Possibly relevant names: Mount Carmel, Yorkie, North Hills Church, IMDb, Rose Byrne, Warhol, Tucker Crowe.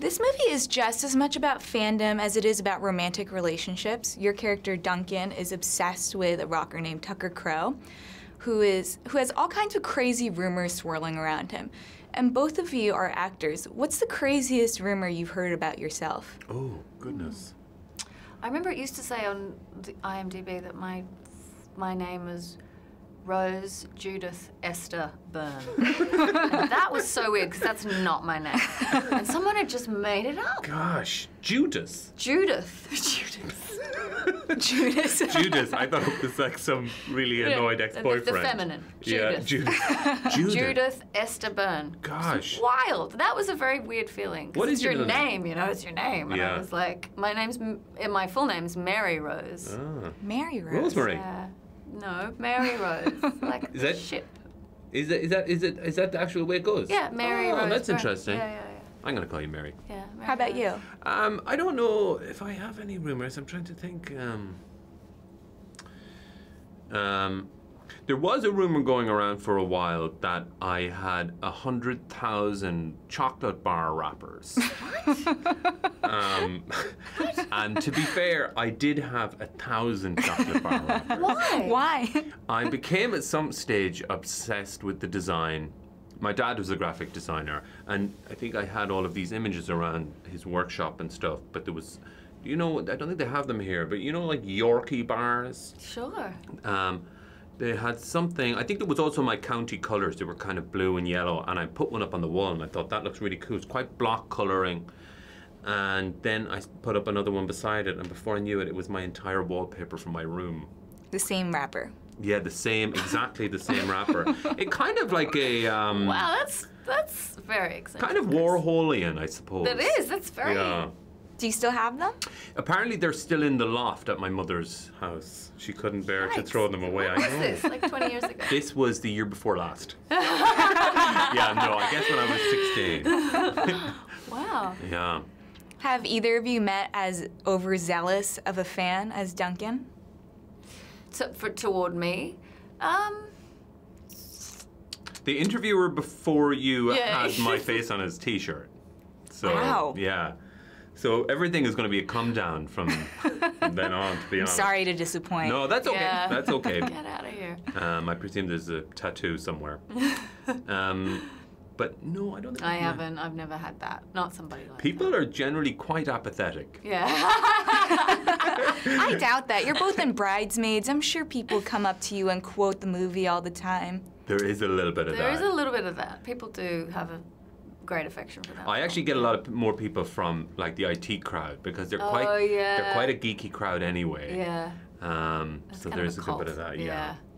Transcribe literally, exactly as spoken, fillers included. This movie is just as much about fandom as it is about romantic relationships. Your character, Duncan, is obsessed with a rocker named Tucker Crowe, who is who has all kinds of crazy rumors swirling around him. And both of you are actors. What's the craziest rumor you've heard about yourself? Oh, goodness. I remember it used to say on the I M D B that my, my name is Rose Judith Esther Byrne. And that was so weird, because that's not my name. And someone had just made it up. Gosh, Judas. Judith. Judas. Judas. Judas. I thought it was like some really annoyed ex-boyfriend. The, the feminine. Judith. Yeah, Judith. Judith. Judith Esther Byrne. Gosh. Wild. That was a very weird feeling. What is your name? name? You know, it's your name. And yeah. I was like, my name's, my full name's Mary Rose. Ah. Mary Rose. Rosemary. Yeah. No, Mary Rose, like is that, ship. Is that is that is it is that the actual way it goes? Yeah, Mary oh, Rose. Oh, that's interesting. Yeah, yeah, yeah. I'm gonna call you Mary. Yeah. Mary How about Rose. you? Um, I don't know if I have any rumors. I'm trying to think. Um, um, there was a rumor going around for a while that I had a hundred thousand chocolate bar wrappers. What? Um, what? And to be fair, I did have a thousand chocolate bar wrappers. Why? Why? I became at some stage obsessed with the design. My dad was a graphic designer, and I think I had all of these images around his workshop and stuff. But there was, you know, I don't think they have them here. But you know, like Yorkie bars. Sure. Um. They had something, I think there was also my county colours. They were kind of blue and yellow, and I put one up on the wall and I thought that looks really cool. It's quite block colouring. And then I put up another one beside it, and before I knew it, it was my entire wallpaper from my room. The same wrapper. Yeah, the same, exactly the same wrapper. It kind of like a... Um, wow, that's that's very exciting. Kind of Warholian, I suppose. That is, that's very... Yeah. Do you still have them? Apparently they're still in the loft at my mother's house. She couldn't bear nice. to throw them away. What I know. This? Like twenty years ago? This was the year before last. Yeah, no, I guess when I was sixteen. Wow. Yeah. Have either of you met as overzealous of a fan as Duncan? So, for, toward me? Um... The interviewer before you yeah. had my face on his T-shirt. So, wow. Yeah. So everything is going to be a come down from, from then on, to be honest. I'm sorry to disappoint. No, that's okay. Yeah. That's okay. Get out of here. Um, I presume there's a tattoo somewhere. Um, but no, I don't think I I've haven't. I've never had that. Not somebody like People that. People are generally quite apathetic. Yeah. I doubt that. You're both in Bridesmaids. I'm sure people come up to you and quote the movie all the time. There is a little bit of there that. There is a little bit of that. People do have a... great affection for that. I actually get a lot of more people from like the I T crowd, because they're oh, quite yeah. they're quite a geeky crowd anyway. Yeah. Um, so there's a, a good bit of that. Yeah. yeah.